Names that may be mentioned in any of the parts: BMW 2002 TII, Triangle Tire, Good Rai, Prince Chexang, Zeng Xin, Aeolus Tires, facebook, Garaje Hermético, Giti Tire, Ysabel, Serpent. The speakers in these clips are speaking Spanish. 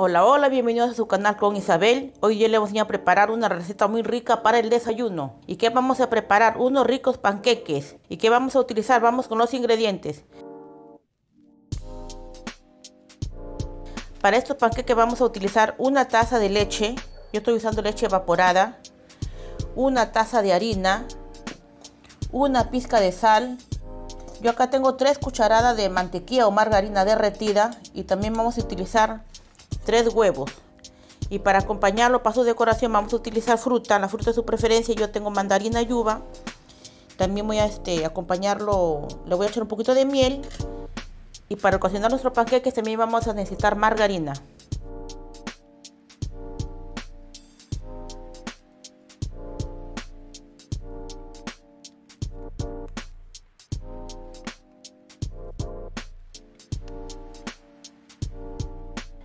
Hola, hola, bienvenidos a su canal con Isabel. Hoy yo les voy a enseñar a preparar una receta muy rica para el desayuno. ¿Y qué vamos a preparar? Unos ricos panqueques. ¿Y qué vamos a utilizar? Vamos con los ingredientes. Para estos panqueques vamos a utilizar una taza de leche. Yo estoy usando leche evaporada. Una taza de harina. Una pizca de sal. Yo acá tengo 3 cucharadas de mantequilla o margarina derretida. Y también vamos a utilizar 3 huevos. Y para acompañarlo, para su decoración, vamos a utilizar fruta, la fruta de su preferencia. Yo tengo mandarina y uva. También voy a acompañarlo, le voy a echar un poquito de miel. Y para cocinar nuestros panqueques también vamos a necesitar margarina.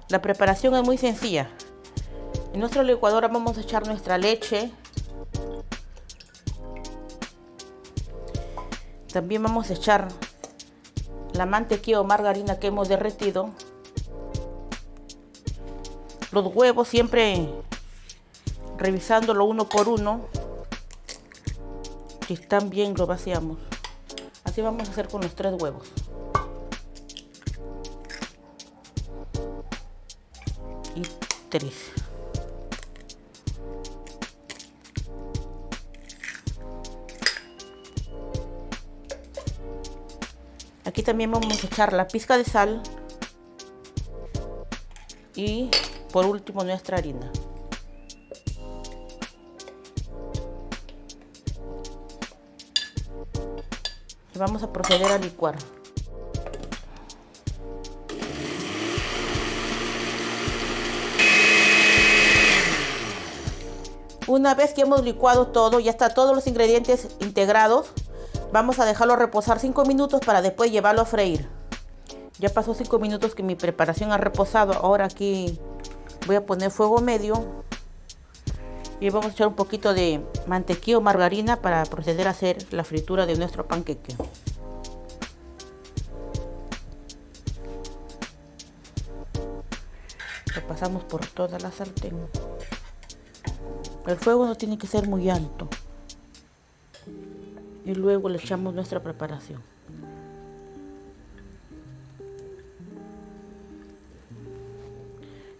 La preparación es muy sencilla. En nuestra licuadora vamos a echar nuestra leche. También vamos a echar la mantequilla o margarina que hemos derretido. Los huevos, siempre revisándolo uno por uno. Si están bien, lo vaciamos. Así vamos a hacer con los 3 huevos. Y 3. Aquí también vamos a echar la pizca de sal y por último nuestra harina. Y vamos a proceder a licuar. Una vez que hemos licuado todo, ya está todos los ingredientes integrados, vamos a dejarlo reposar 5 minutos para después llevarlo a freír. Ya pasó 5 minutos que mi preparación ha reposado. Ahora aquí voy a poner fuego medio y vamos a echar un poquito de mantequilla o margarina para proceder a hacer la fritura de nuestro panqueque. Lo pasamos por toda la sartén. El fuego no tiene que ser muy alto. Y luego le echamos nuestra preparación.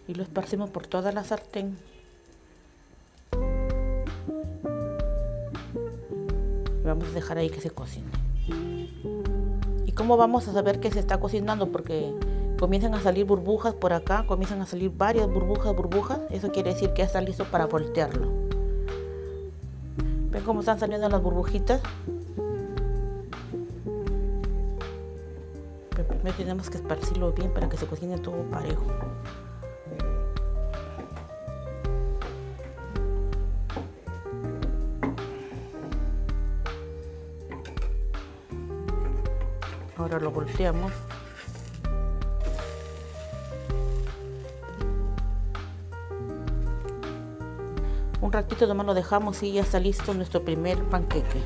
Y lo esparcimos por toda la sartén. Y vamos a dejar ahí que se cocine. ¿Y cómo vamos a saber que se está cocinando? Porque comienzan a salir burbujas por acá, comienzan a salir varias burbujas. Eso quiere decir que ya está listo para voltearlo. ¿Ven cómo están saliendo las burbujitas? Pero primero tenemos que esparcirlo bien para que se cocine todo parejo. Ahora lo volteamos. Un ratito nomás lo dejamos y ya está listo nuestro primer panqueque.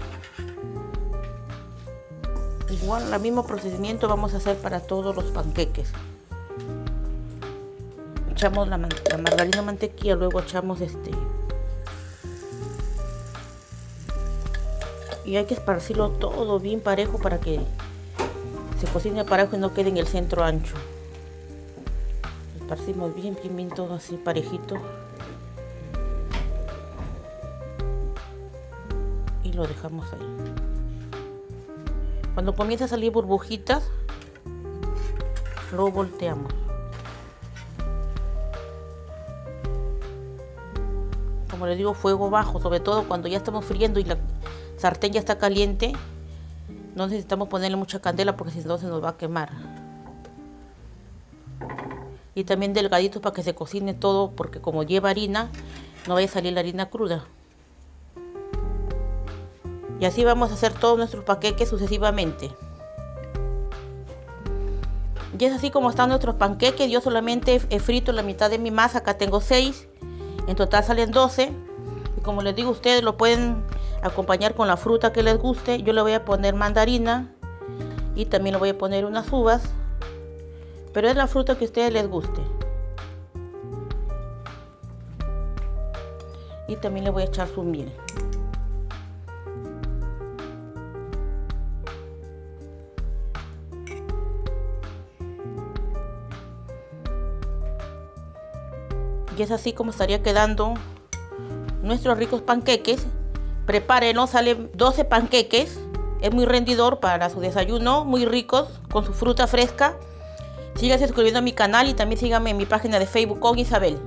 Igual, el mismo procedimiento vamos a hacer para todos los panqueques. Echamos la margarina, mantequilla, luego echamos y hay que esparcirlo todo bien parejo para que se cocine parejo y no quede en el centro ancho. Esparcimos bien todo así parejito. Lo dejamos ahí. Cuando comienza a salir burbujitas, lo volteamos. Como les digo, fuego bajo, sobre todo cuando ya estamos friendo y la sartén ya está caliente, no necesitamos ponerle mucha candela porque si no se nos va a quemar. Y también delgaditos para que se cocine todo, porque como lleva harina, no vaya a salir la harina cruda. Y así vamos a hacer todos nuestros panqueques sucesivamente. Y es así como están nuestros panqueques. Yo solamente he frito la mitad de mi masa. Acá tengo 6. En total salen 12. Y como les digo, ustedes lo pueden acompañar con la fruta que les guste. Yo le voy a poner mandarina. Y también le voy a poner unas uvas. Pero es la fruta que a ustedes les guste. y también le voy a echar su miel. Y es así como estaría quedando nuestros ricos panqueques. Prepárenlos, salen 12 panqueques. Es muy rendidor para su desayuno, muy ricos, con su fruta fresca. Síganse suscribiendo a mi canal y también síganme en mi página de Facebook con Ysabel.